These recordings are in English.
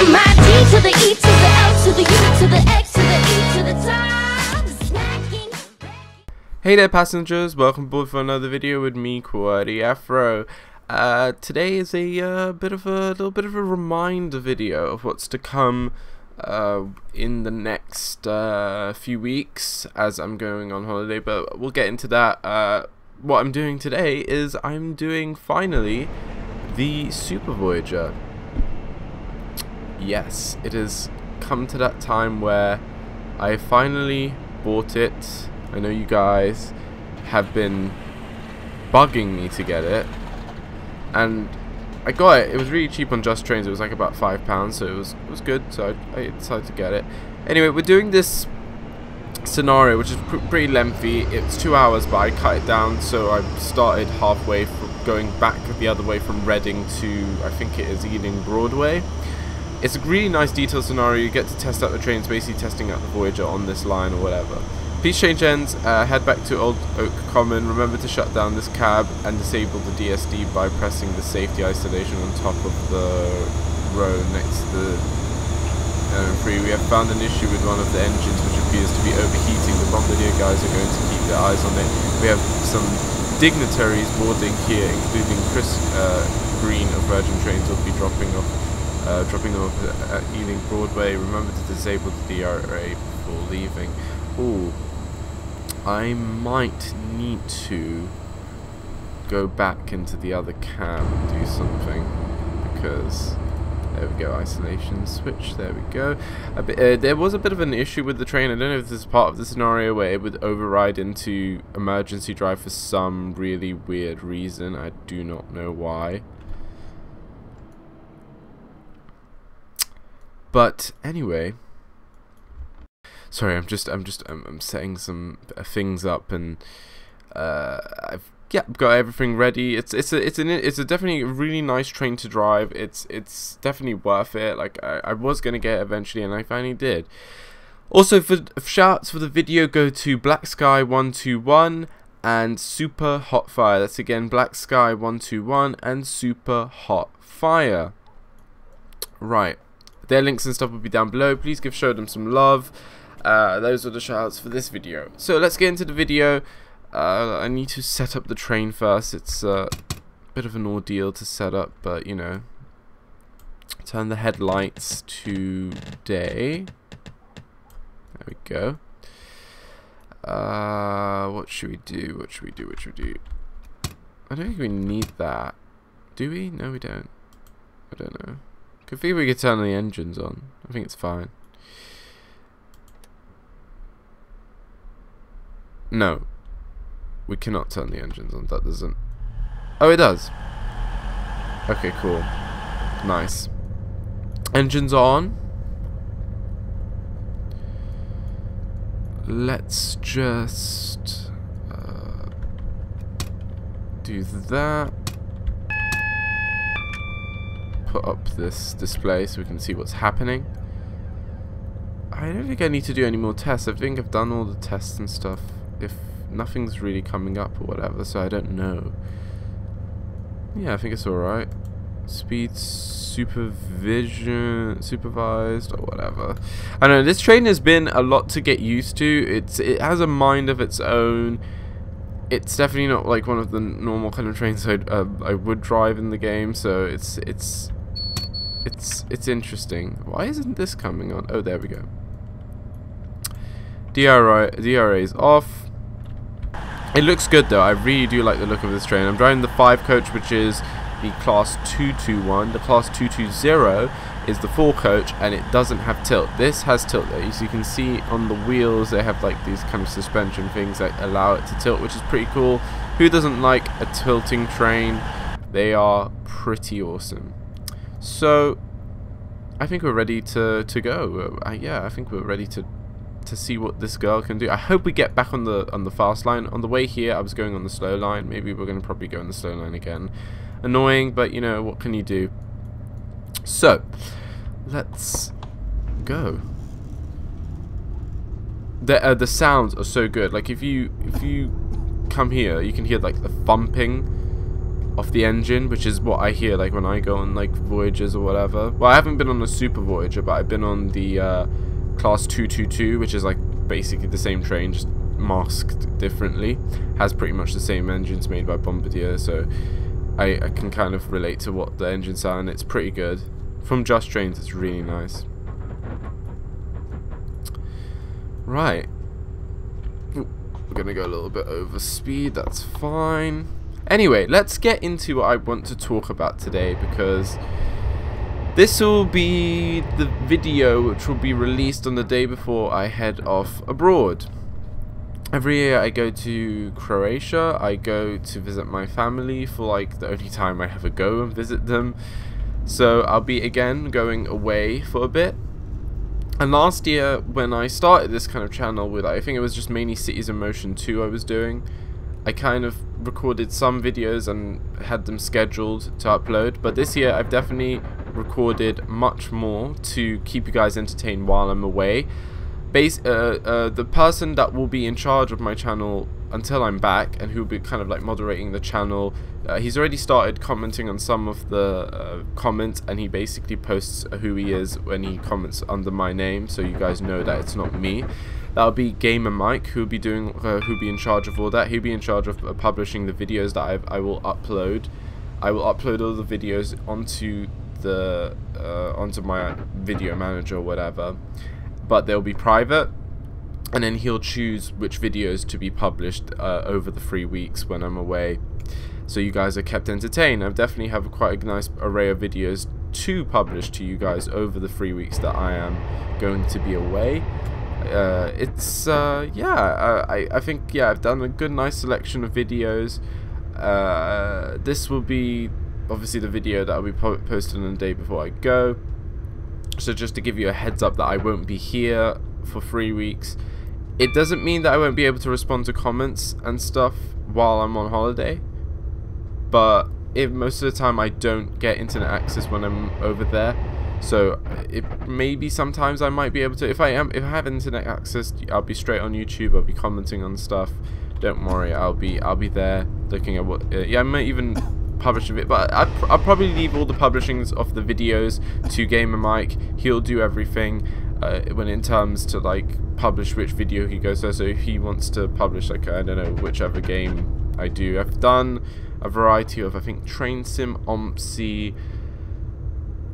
From my D to the E to the L to the U to the X to the E to the top. Smacking. Hey there passengers, welcome aboard for another video with me, Qwerty Afro. Today is a little bit of a reminder video of what's to come in the next few weeks, as I'm going on holiday, but we'll get into that. What I'm doing today is I'm doing, finally, the Super Voyager. Yes, it has come to that time where I finally bought it. I know you guys have been bugging me to get it, and I got it. It was really cheap on Just Trains. It was like about £5, so it was good, so I decided to get it. Anyway, we're doing this scenario, which is pretty lengthy. It's 2 hours, but I cut it down, so I started halfway, going back the other way from Reading to, I think it is, Ealing Broadway. It's a really nice detailed scenario. You get to test out the trains, basically testing out the Voyager on this line or whatever. Please change ends, head back to Old Oak Common, remember to shut down this cab and disable the DSD by pressing the safety isolation on top of the row next to the free. We have found an issue with one of the engines which appears to be overheating. The Bombardier guys are going to keep their eyes on it. We have some dignitaries boarding here, including Chris Green of Virgin Trains, will be dropping off at Ealing Broadway. Remember to disable the DRA before leaving. Ooh, I might need to go back into the other cab and do something, because there we go, isolation switch, there we go. There was a bit of an issue with the train. I don't know if this is part of the scenario where it would override into emergency drive for some really weird reason. I do not know why. But anyway, sorry, I'm setting some things up, and I've got everything ready. It's definitely a really nice train to drive. It's definitely worth it. Like I was gonna get it eventually, and I finally did. Also, for shouts for the video, go to Black Sky 121 and Super Hot Fire. That's again Black Sky 121 and Super Hot Fire. Right. Their links and stuff will be down below. Please show them some love. Those are the shoutouts for this video. So let's get into the video. I need to set up the train first. It's a bit of an ordeal to set up, but you know. Turn the headlights to day. There we go. What should we do? What should we do? What should we do? I don't think we need that. Do we? No, we don't. I don't know. I think we could turn the engines on. I think it's fine. No. We cannot turn the engines on. That doesn't... Oh, it does. Okay, cool. Nice. Engines on. Let's just... do that. Put up this display so we can see what's happening. I don't think I need to do any more tests. I think I've done all the tests and stuff. If nothing's really coming up or whatever, so I don't know. Yeah, I think it's alright. Speed supervised or whatever. I don't know, this train has been a lot to get used to. It has a mind of its own. It's definitely not like one of the normal kind of trains I would drive in the game, so it's interesting. Why isn't this coming on? Oh, there we go. DRA is off. It looks good though. I really do like the look of this train. I'm driving the 5 coach, which is the class 221. The class 220 is the 4 coach, and it doesn't have tilt. This has tilt though, so you can see on the wheels they have like these kind of suspension things that allow it to tilt, which is pretty cool. Who doesn't like a tilting train? They are pretty awesome. So I think we're ready to go. Yeah, I think we're ready to see what this girl can do. I hope we get back on the fast line. On the way here I was going on the slow line. Maybe we're going to probably go on the slow line again. Annoying, but you know, what can you do? So let's go. The sounds are so good. Like if you come here, you can hear like the thumping off the engine, which is what I hear like when I go on like Voyagers or whatever. Well, I haven't been on a Super Voyager, but I've been on the class 222, which is like basically the same train, just masked differently. Has pretty much the same engines made by Bombardier, so I can kind of relate to what the engines are, and it's pretty good. From Just Trains, it's really nice. Right. Ooh, we're gonna go a little bit over speed, that's fine. Anyway, let's get into what I want to talk about today, because this will be the video which will be released on the day before I head off abroad. Every year I go to Croatia. I go to visit my family for like the only time I ever go and visit them. So I'll be again going away for a bit. And last year when I started this kind of channel with, I think it was just mainly Cities in Motion 2 I was doing, I kind of recorded some videos and had them scheduled to upload, but this year I've definitely recorded much more to keep you guys entertained while I'm away. The person that will be in charge of my channel until I'm back, and who will be kind of like moderating the channel, he's already started commenting on some of the comments, and he basically posts who he is when he comments under my name, so you guys know that it's not me. That'll be GamerMike, who'll be doing, who'll be in charge of all that. He'll be in charge of publishing the videos that I will upload. I will upload all the videos onto the onto my video manager or whatever, but they'll be private. And then he'll choose which videos to be published over the 3 weeks when I'm away, so you guys are kept entertained. I definitely have quite a nice array of videos to publish to you guys over the 3 weeks that I am going to be away. I think, yeah, I've done a good, nice selection of videos. This will be obviously the video that I'll be posting on the day before I go. So just to give you a heads up that I won't be here for 3 weeks. It doesn't mean that I won't be able to respond to comments and stuff while I'm on holiday, but if most of the time I don't get internet access when I'm over there, so it maybe sometimes I might be able to. If I have internet access, I'll be straight on YouTube. I'll be commenting on stuff. Don't worry, I'll be there looking at what. Yeah, I might even publish a bit, but I'll probably leave all the publishings of the videos to GamerMike. He'll do everything. When in terms to like publish which video he goes to, so if he wants to publish like, I don't know, whichever game I do. I've done a variety of, I think, Train Sim, OMSI.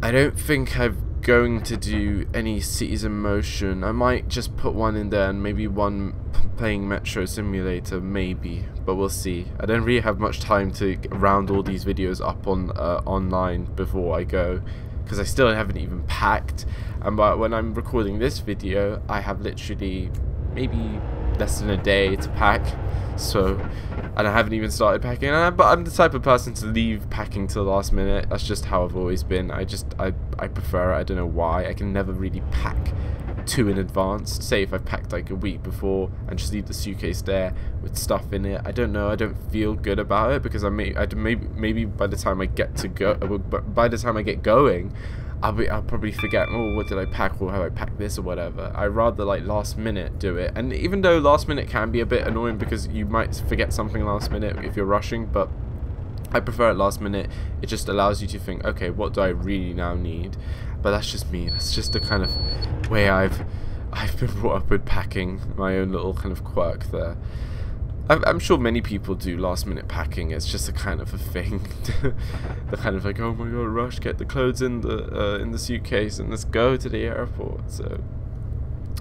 I don't think I'm going to do any Cities in Motion. I might just put one in there, and maybe one playing Metro Simulator, maybe, but we'll see. I don't really have much time to round all these videos up on online before I go, because I still haven't even packed. And but when I'm recording this video, I have literally maybe less than a day to pack, so, and I haven't even started packing. But I'm the type of person to leave packing to the last minute. That's just how I've always been. I prefer it. I don't know why. I can never really pack too in advance. Say if I packed like a week before and just leave the suitcase there with stuff in it, I don't know, I don't feel good about it, because maybe by the time I get to go, by the time I get going, I'll probably forget, oh, what did I pack, or how I packed this or whatever. I'd rather like last minute do it. And even though last minute can be a bit annoying, because you might forget something last minute if you're rushing, but I prefer it last minute. It just allows you to think, okay, what do I really now need? But that's just me. That's just the kind of way I've been brought up with packing. My own little kind of quirk there. I'm sure many people do last minute packing. It's just a kind of a thing. The kind of like, oh my god, rush, get the clothes in the suitcase and let's go to the airport. So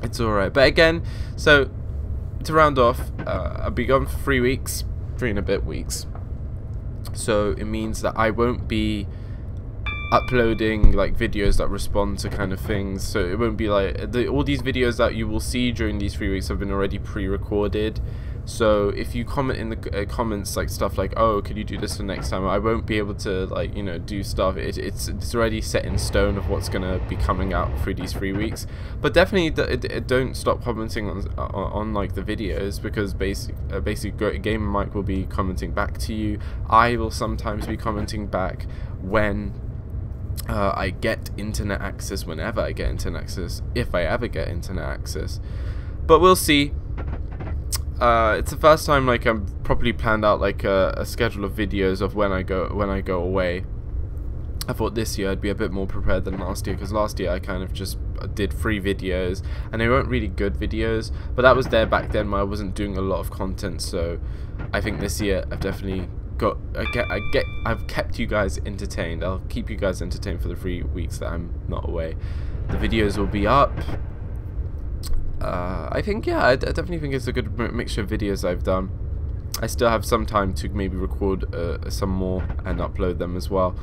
it's all right. But again, so to round off, I'll be gone for 3 weeks, 3 and a bit weeks. So it means that I won't be uploading like videos that respond to kind of things, so it won't be like all these videos that you will see during these 3 weeks have been already pre-recorded. So if you comment in the comments like stuff like, oh, could you do this for next time, I won't be able to, like, you know, do stuff. It's already set in stone of what's gonna be coming out through these 3 weeks. But definitely don't stop commenting on like the videos, because basically GamerMike will be commenting back to you. I will sometimes be commenting back when I get internet access, whenever I get internet access, if I ever get internet access. But we'll see. It's the first time like I'm properly planned out like a schedule of videos of when I go away. I thought this year I'd be a bit more prepared than last year, because last year I kind of just did 3 videos, and they weren't really good videos, but that was there back then when I wasn't doing a lot of content. So I think this year I've definitely got, I've kept you guys entertained. I'll keep you guys entertained for the 3 weeks that I'm not away. The videos will be up. I think, yeah, I definitely think it's a good mixture of videos I've done. I still have some time to maybe record some more and upload them as well.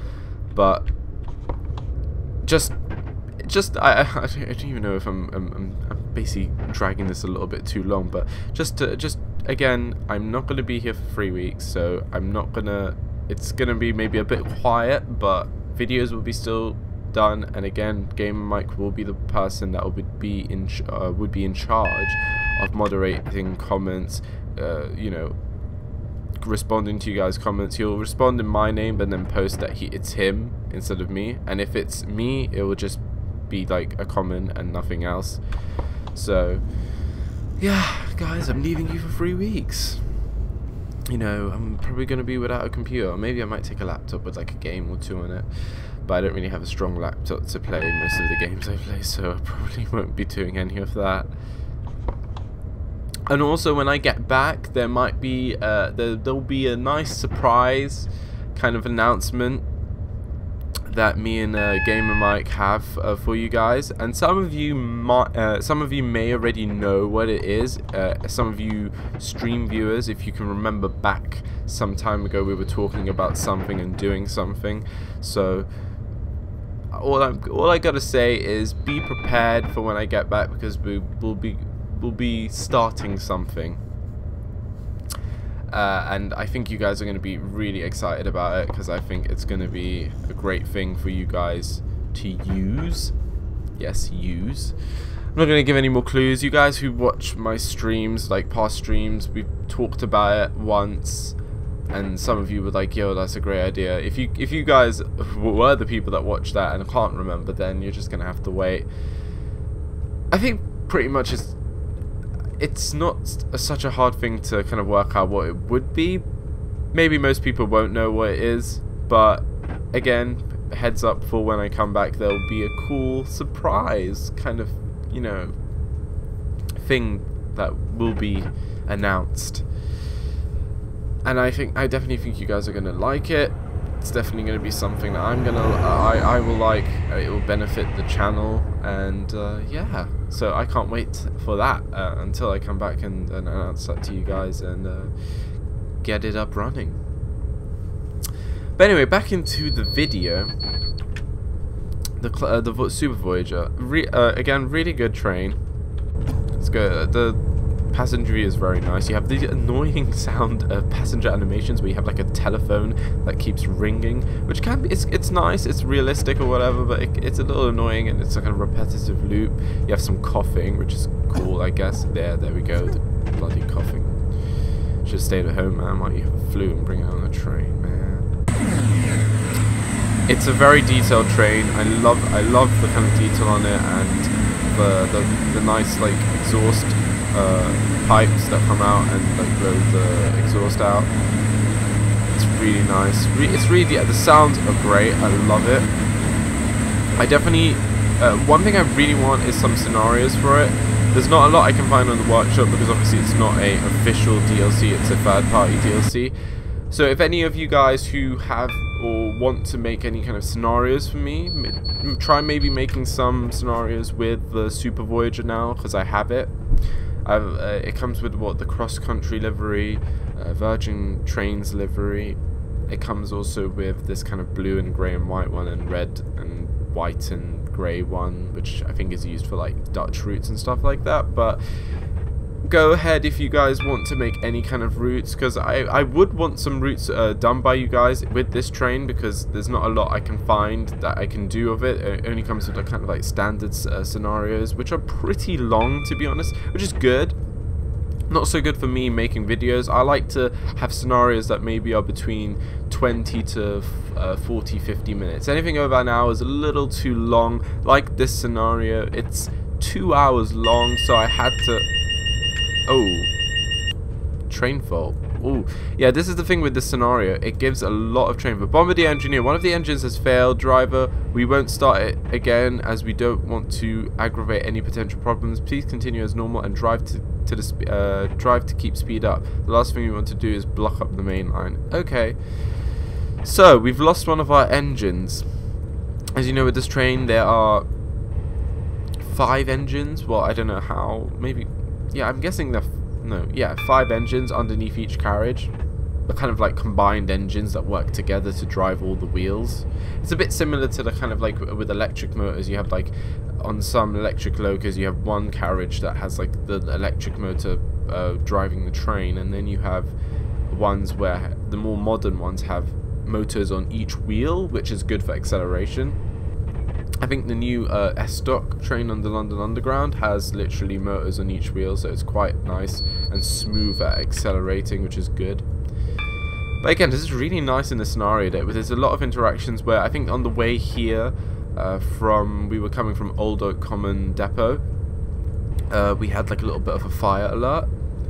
But I don't even know if I'm basically dragging this a little bit too long. But just again, I'm not going to be here for 3 weeks, so I'm not gonna. It's gonna be maybe a bit quiet, but videos will be still done. And again, GamerMike will be the person that would be in charge of moderating comments. You know, responding to you guys' comments. He'll respond in my name and then post that it's him instead of me, and if it's me it will just be like a comment and nothing else. So yeah guys, I'm leaving you for 3 weeks. You know, I'm probably going to be without a computer, or maybe I might take a laptop with like a game or two on it, but I don't really have a strong laptop to play most of the games I play, so I probably won't be doing any of that. And also, when I get back, there might be there'll be a nice surprise kind of announcement that me and GamerMike have for you guys. And some of you might, some of you may already know what it is. Some of you stream viewers, if you can remember back some time ago, we were talking about something and doing something. So all I gotta say is be prepared for when I get back, because we will be. We'll be starting something, and I think you guys are going to be really excited about it, because I think it's going to be a great thing for you guys to use. Yes, use. I'm not going to give any more clues. You guys who watch my streams, like past streams, we've talked about it once, and some of you were like, yo, that's a great idea. If you guys were the people that watched that and can't remember, then you're just going to have to wait. I think pretty much it's not such a hard thing to kind of work out what it would be. Maybe most people won't know what it is, but again, heads up for when I come back, there'll be a cool surprise kind of, you know, thing that will be announced. And I definitely think you guys are going to like it. It's definitely going to be something that I will like. It will benefit the channel, and yeah, so I can't wait for that until I come back and announce that to you guys and get it up running. But anyway, back into the video. The Super Voyager, again, really good train. Let's go. Passenger view is very nice. You have these annoying sound passenger animations where you have like a telephone that keeps ringing, which can be, it's nice, it's realistic or whatever, but it's a little annoying, and it's like a repetitive loop. You have some coughing, which is cool, I guess. There we go, the bloody coughing. Should have stayed at home, man, while you have a flu and bring it on the train, man. It's a very detailed train. I love the kind of detail on it, and the nice like exhaust pipes that come out and like blow the exhaust out. It's really nice. Yeah, the sounds are great. I love it. I definitely one thing I really want is some scenarios for it. There's not a lot I can find on the workshop, because obviously it's not a official DLC. It's a third party DLC. So if any of you guys who have or want to make any kind of scenarios for me, try maybe making some scenarios with the Super Voyager now, because I have it. It comes with the cross-country livery, Virgin Trains livery. It comes also with this kind of blue and grey and white one, and red and white and grey one, which I think is used for like Dutch routes and stuff like that. But go ahead if you guys want to make any kind of routes, because I would want some routes done by you guys with this train, because there's not a lot I can find that I can do of it. It only comes with a kind of like standard scenarios, which are pretty long, to be honest, which is good. Not so good for me making videos. I like to have scenarios that maybe are between 20 to 40-50 minutes. Anything over an hour is a little too long. Like this scenario, it's 2 hours long, so I had to... Oh, train fault. Ooh. Yeah, this is the thing with this scenario. It gives a lot of train. But Bombardier engineer, one of the engines has failed. Driver, we won't start it again as we don't want to aggravate any potential problems. Please continue as normal and drive to keep speed up. The last thing we want to do is block up the main line. Okay. So, we've lost one of our engines. As you know, with this train, there are 5 engines. Well, I don't know how. Maybe. Yeah, I'm guessing they're. No, yeah, 5 engines underneath each carriage. They're kind of like combined engines that work together to drive all the wheels. It's a bit similar to the kind of like with electric motors. You have like on some electric locos, you have one carriage that has like the electric motor driving the train, and then you have ones where the more modern ones have motors on each wheel, which is good for acceleration. I think the new S stock train on the London Underground has literally motors on each wheel, so it's quite nice and smooth at accelerating, which is good. But again, this is really nice in the scenario that there's a lot of interactions where I think on the way here we were coming from Old Oak Common depot, we had like a little bit of a fire alert,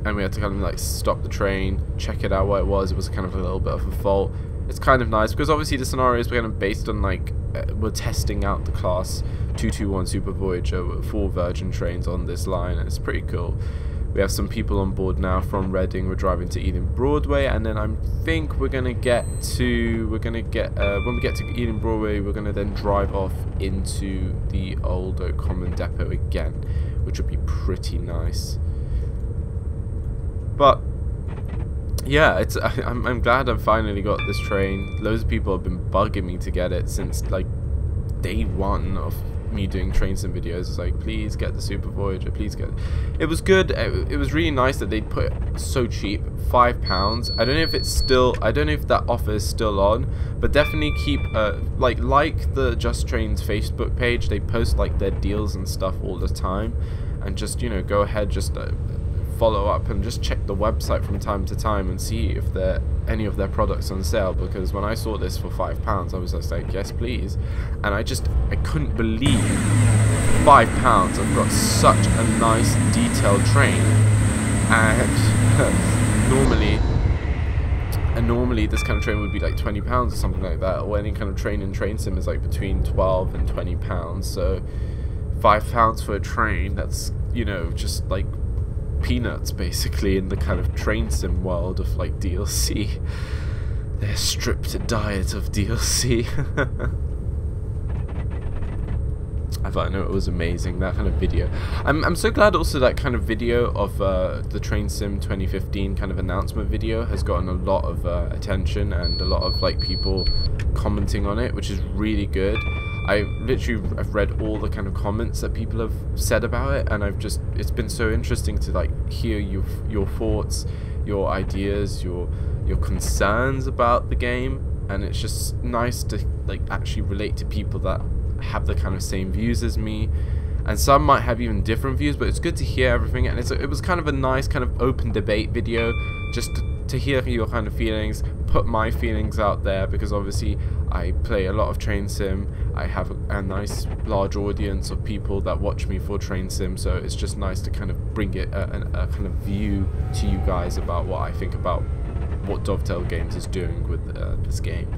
and we had to kind of like stop the train, check it out where it was. It was kind of a little bit of a fault. It's kind of nice because obviously the scenarios were kind of based on like we're testing out the class 221 Super Voyager 4 Virgin Trains on this line, and it's pretty cool. We have some people on board now from Reading. We're driving to Ealing Broadway, and then I think when we get to Ealing Broadway, we're gonna then drive off into the Old Oak Common depot again, which would be pretty nice. But yeah, I'm glad I finally got this train. Loads of people have been bugging me to get it since like day one of me doing train sim videos. It's like, please get the Super Voyager, please get it. It was good. It was really nice that they put it so cheap, £5. I don't know if it's still. I don't know if that offer is still on, but definitely keep like the Just Trains Facebook page. They post like their deals and stuff all the time, and just, you know, go ahead, just. Follow up and just check the website from time to time and see if there any of their products on sale, because when I saw this for £5 I was just like, yes please, and I couldn't believe £5. I've got such a nice detailed train, and normally this kind of train would be like £20 or something like that, or any kind of train in train sim is like between £12 and £20, so £5 for a train, that's, you know, just like peanuts basically in the kind of train sim world of like DLC. They're stripped diet of DLC. I thought, I know, it was amazing, that kind of video. I'm so glad also that kind of video of the Train Sim 2015 kind of announcement video has gotten a lot of attention and a lot of like people commenting on it, which is really good. I've read all the kind of comments that people have said about it, and it's been so interesting to like hear your thoughts, your ideas, your concerns about the game, and it's just nice to like actually relate to people that have the kind of same views as me, and some might have even different views, but it's good to hear everything, and it was kind of a nice kind of open debate video, just to hear your kind of feelings, put my feelings out there, because obviously I play a lot of train sim. I have a nice large audience of people that watch me for train sim, so it's just nice to kind of bring it a kind of view to you guys about what I think about what Dovetail Games is doing with this game.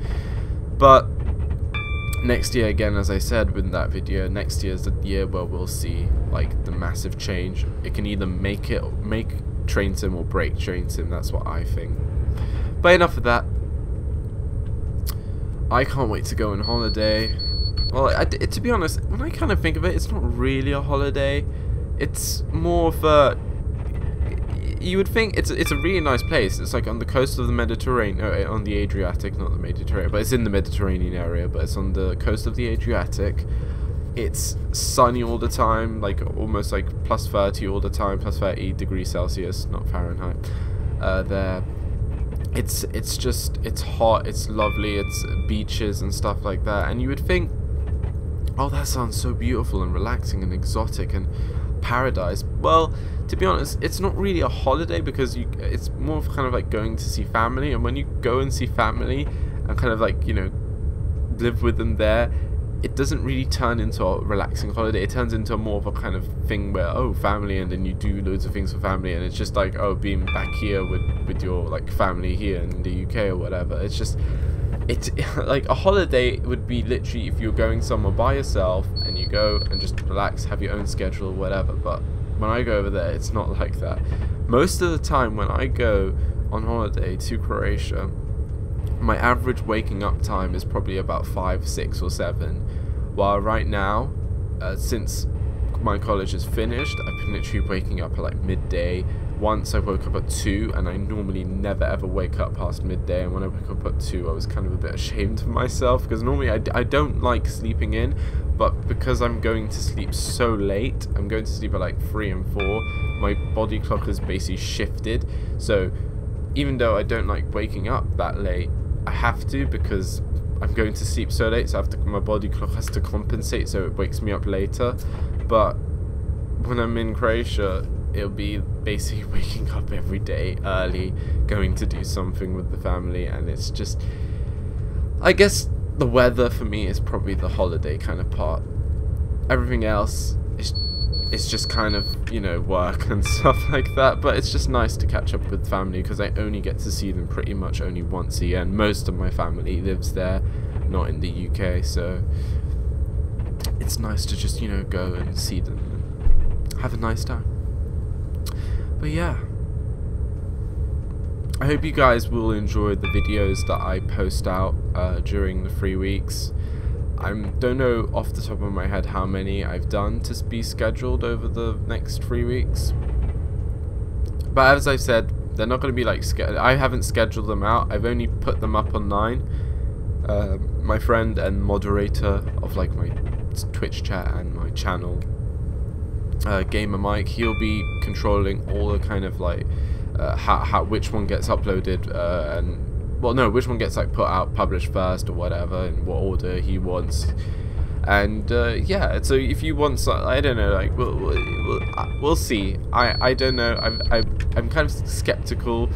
But next year, again, as I said with that video, next year is the year where we'll see like the massive change. It can either make train sim or break train sim. That's what I think. But enough of that. I can't wait to go on holiday. Well, to be honest, when I kind of think of it, it's not really a holiday. It's more of a. You would think it's a really nice place. It's like on the coast of the Mediterranean, on the Adriatic, not the Mediterranean, but it's in the Mediterranean area. But it's on the coast of the Adriatic. It's sunny all the time, like almost like +30 all the time, +30°C, not Fahrenheit. There, it's just, it's hot, it's lovely, it's beaches and stuff like that. And you would think, oh, that sounds so beautiful and relaxing and exotic and paradise. Well, to be honest, it's not really a holiday, because it's more of kind of like going to see family, and when you go and see family and kind of like, you know, live with them there, it doesn't really turn into a relaxing holiday. It turns into more of a kind of thing where, oh, family, and then you do loads of things for family, and it's just like, oh, being back here with your like family here in the UK or whatever. It's just, it's like a holiday would be literally if you're going somewhere by yourself and you go and just relax, have your own schedule or whatever. But when I go over there, it's not like that. Most of the time when I go on holiday to Croatia, my average waking up time is probably about 5, 6 or 7, while right now, since my college is finished, I've been literally waking up at like midday. Once I woke up at 2, and I normally never ever wake up past midday, and when I woke up at 2 I was kind of a bit ashamed of myself, because normally I don't like sleeping in, but because I'm going to sleep so late, I'm going to sleep at like 3 and 4, my body clock has basically shifted, so even though I don't like waking up that late, I have to, because I'm going to sleep so late, so I have to, my body clock has to compensate, so it wakes me up later. But when I'm in Croatia, it'll be basically waking up every day early, going to do something with the family, and it's just, I guess the weather for me is probably the holiday kind of part. Everything else is, it's just kind of, you know, work and stuff like that, but it's just nice to catch up with family, because I only get to see them pretty much only once a year, and most of my family lives there, not in the UK, so it's nice to just, you know, go and see them and have a nice time. But yeah, I hope you guys will enjoy the videos that I post out during the 3 weeks. I don't know off the top of my head how many I've done to be scheduled over the next 3 weeks. But as I've said, they're not going to be like, I haven't scheduled them out. I've only put them up online. My friend and moderator of like my Twitch chat and my channel, GamerMike, he'll be controlling all the kind of like which one gets uploaded and, well, no, which one gets like put out, published first or whatever, in what order he wants. And yeah, so if you want, I don't know, like we'll see. I don't know. I'm kind of skeptical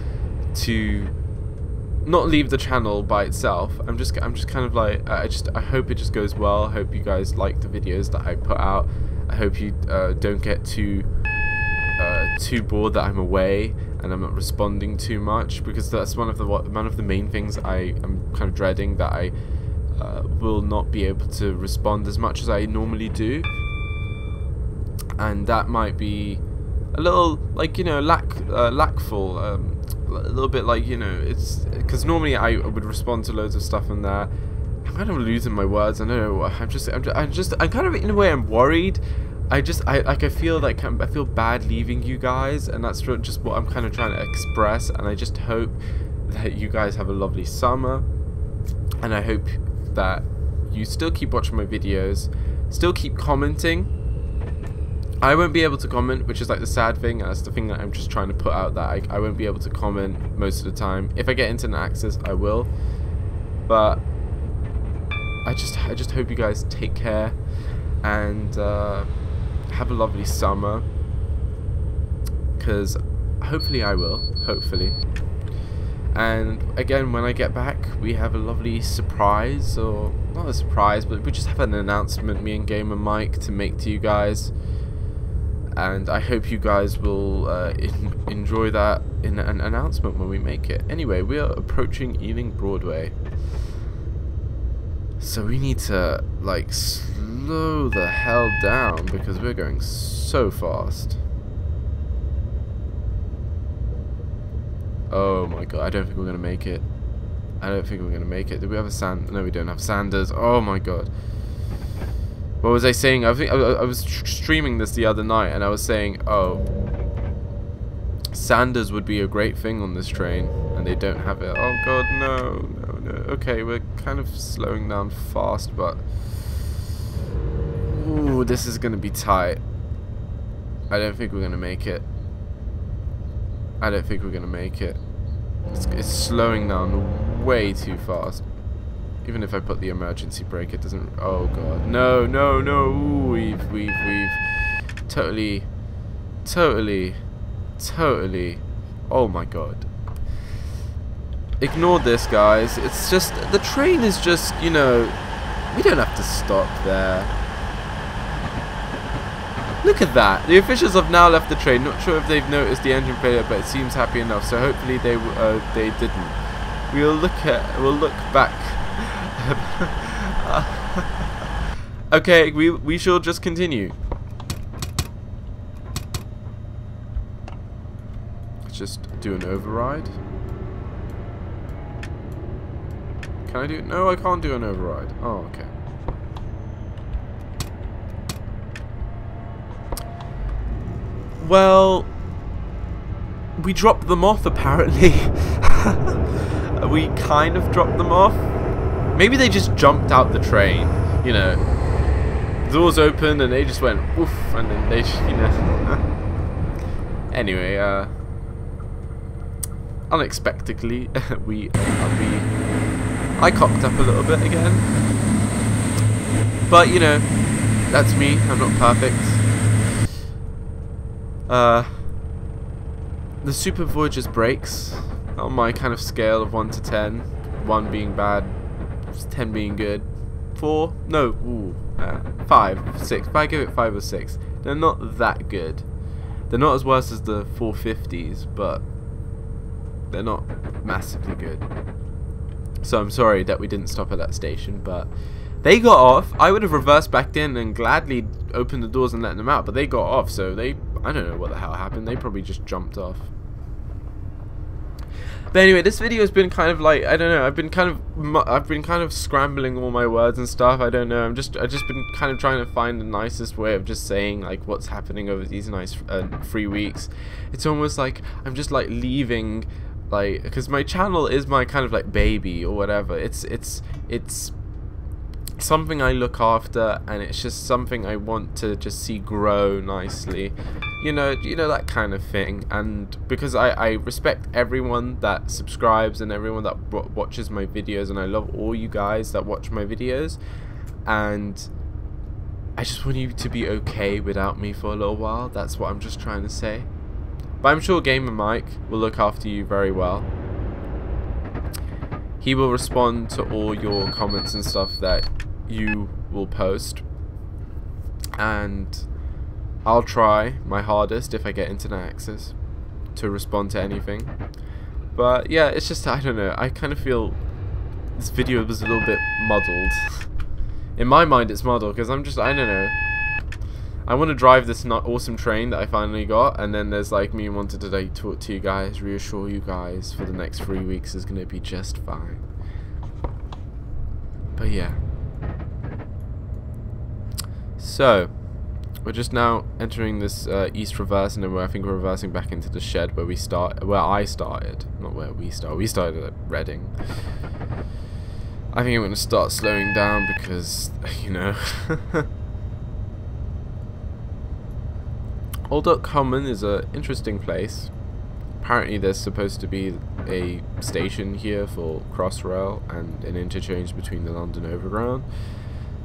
to not leave the channel by itself. I'm just kind of like, I hope it just goes well. I hope you guys like the videos that I put out. I hope you don't get too bored that I'm away and I'm not responding too much, because that's one of the main things I am kind of dreading, that I will not be able to respond as much as I normally do, and that might be a little, like, you know, lackful, a little bit, like, you know, it's because normally I would respond to loads of stuff in there. I'm kind of losing my words. I know. I'm kind of, in a way, I'm worried. I feel like I feel bad leaving you guys, and that's just what I'm kind of trying to express. And I just hope that you guys have a lovely summer, and I hope that you still keep watching my videos, still keep commenting. I won't be able to comment, which is like the sad thing. That's the thing that I'm just trying to put out, that I won't be able to comment most of the time. If I get internet access, I will. But I just hope you guys take care, and have a lovely summer, because hopefully I will, hopefully. And again, when I get back, we have a lovely surprise, or not a surprise, but we just have an announcement, me and GamerMike, to make to you guys, and I hope you guys will enjoy that in an announcement when we make it. Anyway, we are approaching Ealing Broadway, so we need to like slow the hell down, because we're going so fast. Oh my god, I don't think we're gonna make it. I don't think we're gonna make it. Did we have a sand? No, we don't have sanders. Oh my god. What was I saying? I think I was streaming this the other night, and I was saying, oh, sanders would be a great thing on this train, and they don't have it. Oh god, no. Okay, we're kind of slowing down fast, but ooh, this is gonna be tight. I don't think we're gonna make it. I don't think we're gonna make it. It's slowing down way too fast. Even if I put the emergency brake, it doesn't. Oh god, no. Ooh, we've totally. Oh my god. Ignore this, guys. It's just, the train is just, you know, We don't have to stop there. Look at that. The officials have now left the train. Not sure if they've noticed the engine failure, but it seems happy enough. So hopefully they didn't. We'll look back. Okay, we shall just continue. Let's just do an override. Can I do it? No, I can't do an override. Oh, okay. Well, we dropped them off, apparently. We kind of dropped them off. Maybe they just jumped out the train, you know. The doors opened and they just went, oof, and then they, you know. Anyway, unexpectedly, I cocked up a little bit again. But, you know, that's me. I'm not perfect. The Super Voyager's brakes on my kind of scale of 1 to 10, 1 being bad, 10 being good, 5, 6, but I give it 5 or 6, they're not that good, they're not as worse as the 450s, but they're not massively good, so I'm sorry that we didn't stop at that station, but they got off. I would have reversed back in and gladly opened the doors and let them out, but they got off, so they, I don't know what the hell happened. They probably just jumped off. But anyway, this video has been kind of like, I don't know, I've been kind of scrambling all my words and stuff. I don't know. I've just been kind of trying to find the nicest way of just saying like what's happening over these nice 3 weeks. It's almost like I'm just like leaving, like, because my channel is my kind of like baby or whatever. It's something I look after, and it's just something I want to just see grow nicely, you know, that kind of thing. And because I respect everyone that subscribes and everyone that watches my videos, and I love all you guys that watch my videos, and I just want you to be okay without me for a little while. That's what I'm just trying to say. But I'm sure GamerMike will look after you very well. He will respond to all your comments and stuff that you will post, and I'll try my hardest if I get internet access to respond to anything. But yeah, it's just, I don't know, I kind of feel this video was a little bit muddled. In my mind it's muddled because I'm just, I don't know, I want to drive this awesome train that I finally got, and then there's like me wanted to like, talk to you guys, reassure you guys for the next 3 weeks is going to be just fine. But yeah. So, we're just now entering this east traverse, and then I think we're reversing back into the shed where we start, where I started, not where we started. We started at Reading. I think I'm going to start slowing down because, you know. Old Oak Common is an interesting place. Apparently there's supposed to be a station here for Crossrail and an interchange between the London Overground.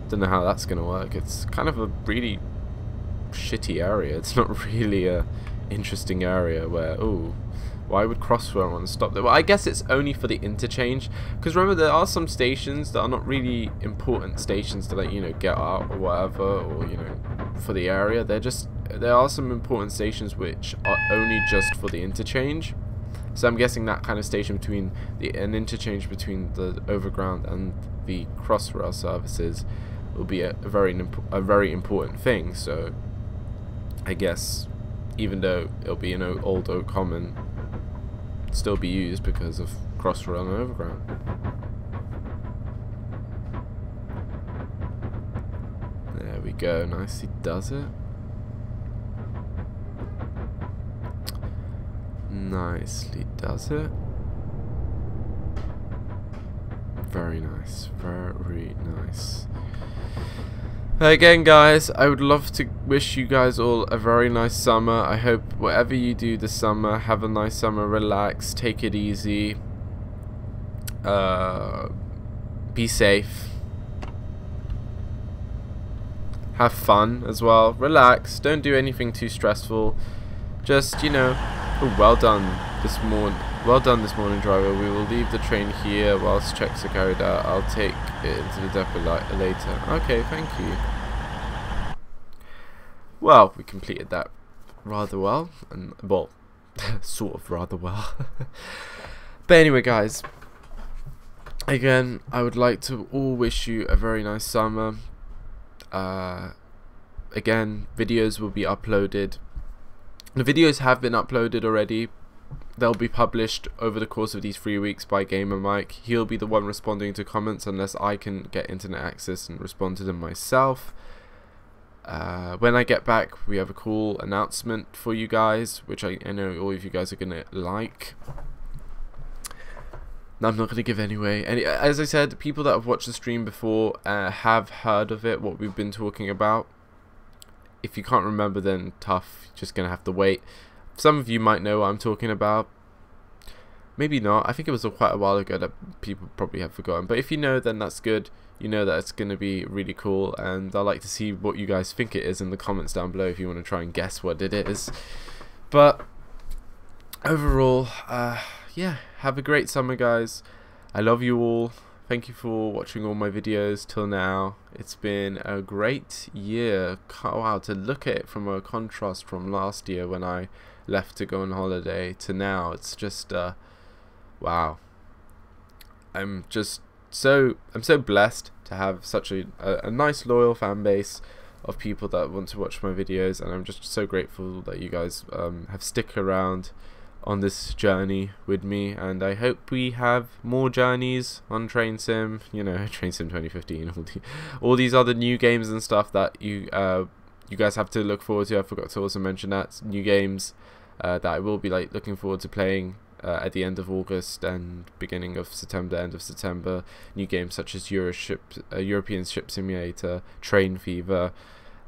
Don't know how that's going to work. It's kind of a really shitty area. It's not really a interesting area where, oh, why would Crossrail want to stop there? Well, I guess it's only for the interchange, because remember there are some stations that are not really important stations to, like, you know, get out or whatever, or, you know, for the area. They're just, there are some important stations which are only just for the interchange, so I'm guessing that kind of station between an interchange between the Overground and the Crossrail services will be a very important thing. So I guess even though it'll be an Old Oak Common, it'll still be used because of Crossrail and Overground. There we go, nicely does it. Nicely does it. Very nice, very nice. Again guys, I would love to wish you guys all a very nice summer. I hope whatever you do this summer, have a nice summer, relax, take it easy, be safe, have fun as well, relax, don't do anything too stressful, just, you know. Oh, well done. this morning. Well done this morning, driver. We will leave the train here whilst checks are carried out. I'll take it into the depot later. Okay, thank you. Well, we completed that rather well, and well, sort of rather well. But anyway, guys, again, I would like to all wish you a very nice summer. Again, videos will be uploaded. The videos have been uploaded already. They'll be published over the course of these 3 weeks by GamerMike. He'll be the one responding to comments unless I can get internet access and respond to them myself. When I get back, we have a cool announcement for you guys, which I know all of you guys are going to like. I'm not going to give anyway. And as I said, people that have watched the stream before have heard of it, what we've been talking about. If you can't remember, then tough, you're just going to have to wait. Some of you might know what I'm talking about. Maybe not. I think it was quite a while ago that people probably have forgotten. But if you know, then that's good. You know that it's going to be really cool. And I'd like to see what you guys think it is in the comments down below if you want to try and guess what it is. But overall, yeah, have a great summer, guys. I love you all. Thank you for watching all my videos till now. It's been a great year. Wow, to look at it from a contrast from last year when I left to go on holiday to now, it's just wow. I'm just so blessed to have such a nice loyal fan base of people that want to watch my videos, and I'm just so grateful that you guys have stuck around on this journey with me, and I hope we have more journeys on Train Sim, you know, Train Sim 2015, all these other new games and stuff that you you guys have to look forward to. I forgot to also mention that new games that I will be like looking forward to playing at the end of August and beginning of September, end of September. New games such as European Ship Simulator, Train Fever,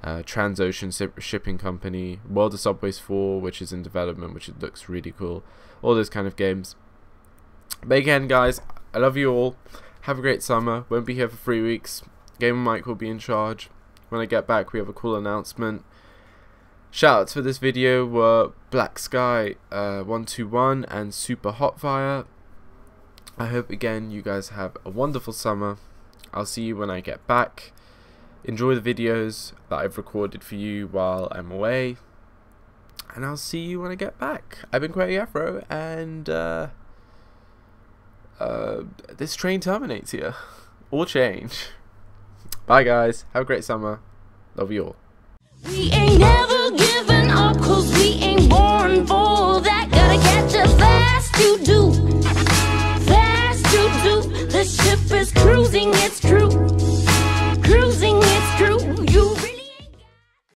Transocean Shipping Company, World of Subways 4, which is in development, which it looks really cool. All those kind of games. But again, guys, I love you all. Have a great summer. Won't be here for 3 weeks. GamerMike will be in charge. When I get back, we have a cool announcement. Shoutouts for this video were Black Sky 121 and Super Hot Fire. I hope again you guys have a wonderful summer. I'll see you when I get back. Enjoy the videos that I've recorded for you while I'm away, and I'll see you when I get back. I've been Qwerty Afro, and this train terminates here. All change. Bye guys, have a great summer, love you all. We ain't never giving up 'cause we ain't